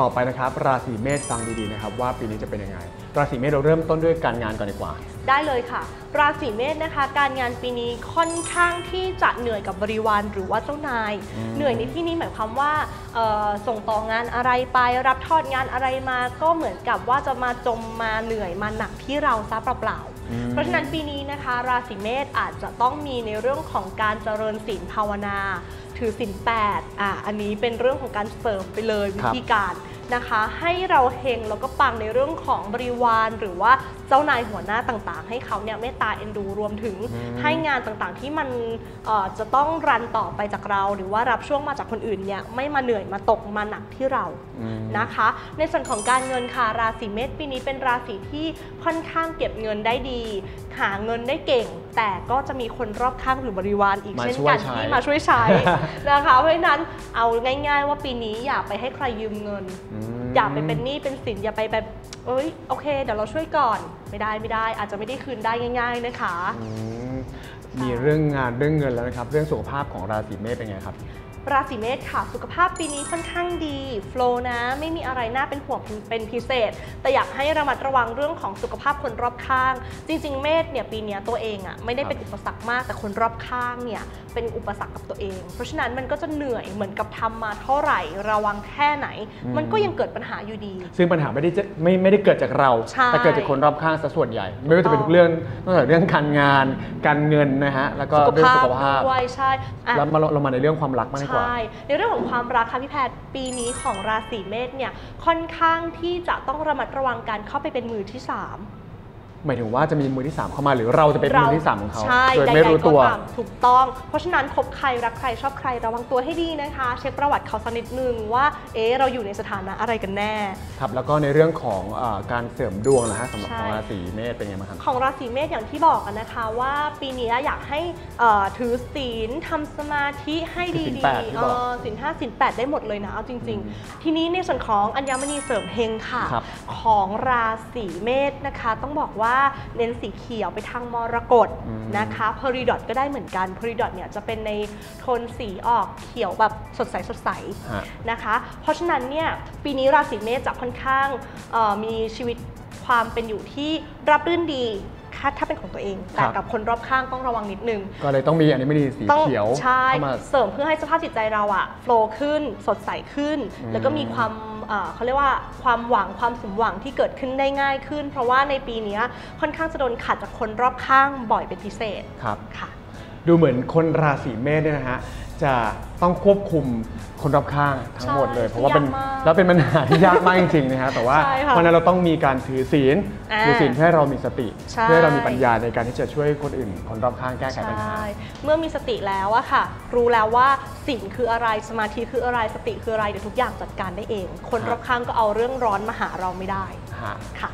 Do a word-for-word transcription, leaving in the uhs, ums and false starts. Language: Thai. ต่อไปนะครับราศีเมษฟังดีๆนะครับว่าปีนี้จะเป็นยังไงราศีเมษเราเริ่มต้นด้วยการงานก่อนดีกว่าได้เลยค่ะราศีเมษนะคะการงานปีนี้ค่อนข้างที่จะเหนื่อยกับบริวารหรือว่าเจ้านายเหนื่อยในที่นี้หมายความว่าส่งต่องานอะไรไปรับทอดงานอะไรมาก็เหมือนกับว่าจะมาจมมาเหนื่อยมาหนักที่เราซะเปล่าๆเพราะฉะนั้นปีนี้นะคะราศีเมษอาจจะต้องมีในเรื่องของการเจริญศีลภาวนาถือศีลแปดอ่ะอันนี้เป็นเรื่องของการเสริมไปเลยวิธีการนะคะให้เราเฮงแล้วก็ปังในเรื่องของบริวารหรือว่าเจ้านายหัวหน้าต่างๆให้เขาเนี่ยเมตตาเอ็นดูรวมถึงให้งานต่างๆที่มันจะต้องรันต่อไปจากเราหรือว่ารับช่วงมาจากคนอื่นเนี่ยไม่มาเหนื่อยมาตกมาหนักที่เรานะคะในส่วนของการเงินค่ะราศีเมษปีนี้เป็นราศีที่ค่อนข้างเก็บเงินได้ดีหาเงินได้เก่งแต่ก็จะมีคนรอบข้างหรือบริวารอีกเช่นกันที่มาช่วยใช้นะคะเพราะฉะนั้นเอาง่ายๆว่าปีนี้อย่าไปให้ใครยืมเงินอย่าไปเป็นหนี้เป็นสินอย่าไปแบบเอ้ยโอเคเดี๋ยวเราช่วยก่อนไม่ได้ไม่ได้อาจจะไม่ได้คืนได้ง่ายๆนะคะมีเรื่องงานเรื่องเงินแล้วนะครับเรื่องสุขภาพของราศีเมษเป็นไงครับราศีเมษค่ะสุขภาพปีนี้ค่อนข้างดีโฟลว์นะไม่มีอะไรน่าเป็นห่วงเป็นพิเศษแต่อยากให้ระมัดระวังเรื่องของสุขภาพคนรอบข้างจริงๆเมษเนี่ยปีนี้ตัวเองอ่ะไม่ได้เป็นอุปสรรคมากแต่คนรอบข้างเนี่ยเป็นอุปสรรคกับตัวเองเพราะฉะนั้นมันก็จะเหนื่อยเหมือนกับทำมาเท่าไหร่ระวังแค่ไหนมันก็ยังเกิดปัญหาอยู่ดีซึ่งปัญหาไม่ได้จะไม่ไม่ได้เกิดจากเราแต่เกิดจากคนรอบข้างซะส่วนใหญ่ไม่ว่าจะเป็นทุกเรื่องนอกจากเรื่องการงานการเงินนะฮะแล้วก็เรื่องสุขภาพด้วยใช่แล้วมาเรามาในเรื่องความรักมากใช่ในเรื่องของความรักค่ะพี่แพทย์ปีนี้ของราศีเมษเนี่ยค่อนข้างที่จะต้องระมัดระวังการเข้าไปเป็นมือที่สามหมายถึงว่าจะมีมือที่สามเข้ามาหรือเราจะเป็นมือที่สามของเขาโดยไม่รู้ตัวถูกต้องเพราะฉะนั้นคบใครรักใครชอบใครระวังตัวให้ดีนะคะเช็คประวัติเขาสักนิดนึงว่าเอ๊ะเราอยู่ในสถานะอะไรกันแน่ครับแล้วก็ในเรื่องของการเสริมดวงนะฮะสำหรับของราศีเมษเป็นไงบ้างครับของราศีเมษอย่างที่บอกกันนะคะว่าปีนี้อยากให้ถือศีลทำสมาธิให้ดีๆศีลห้าศีลแปดได้หมดเลยนะเอาจริงๆทีนี้ในส่วนของอัญมณีเสริมเฮงค่ะของราศีเมษนะคะต้องบอกว่าเน้นสีเขียวไปทางมรกตนะคะเพอริดอทก็ได้เหมือนกันเพอริดอทเนี่ยจะเป็นในโทนสีออกเขียวแบบสดใสสดใสนะคะเพราะฉะนั้นเนี่ยปีนี้ราศีเมษจะค่อนข้างมีชีวิตความเป็นอยู่ที่รับรื่นดีถ้าเป็นของตัวเองแต่กับคนรอบข้างต้องระวังนิดนึงก็เลยต้องมีอันนี้ไม่ดีสีเขียวใช่เสริมเพื่อให้สภาพจิตใจเราอะโฟลว์ขึ้นสดใสขึ้นแล้วก็มีความเขาเรียกว่าความหวังความสมหวังที่เกิดขึ้นได้ง่ายขึ้นเพราะว่าในปีนี้ค่อนข้างจะโดนขัดจากคนรอบข้างบ่อยเป็นพิเศษครับค่ะดูเหมือนคนราศีเมษเนี่ยนะฮะจะต้องควบคุมคนรอบข้างทั้งหมดเลยเพราะว่าเป็นแล้วเป็นปัญหาที่ยากมากจริงๆนะครับแต่ว่าเพราะนั้นเราต้องมีการถือศีลถือศีลให้เรามีสติเพื่อเรามีปัญญาในการที่จะช่วยคนอื่นคนรอบข้างแก้ไขปัญหาเมื่อมีสติแล้วอะค่ะรู้แล้วว่าศีลคืออะไรสมาธิคืออะไรสติคืออะไรเดี๋ยวทุกอย่างจัดการได้เองคนรอบข้างก็เอาเรื่องร้อนมาหาเราไม่ได้ค่ะ